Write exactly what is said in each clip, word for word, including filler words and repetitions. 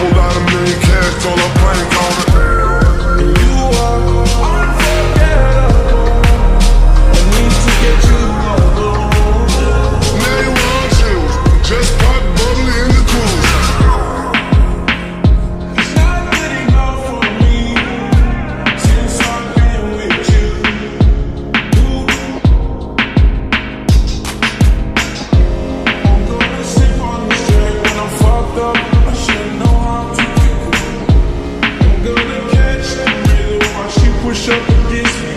whole lot of million cash, all I'm playing on it. And you are unforgettable. I need to get you alone. Now you want you, just pop bubbly in the cruise. It's not good enough for me since I've been with you. Ooh. I'm gonna sip on this drink when I'm fucked up. I should know how to be cool. I'm gonna catch the rhythm while she push up against me.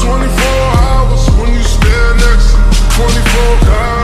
twenty-four hours when you stand next to twenty-four hours.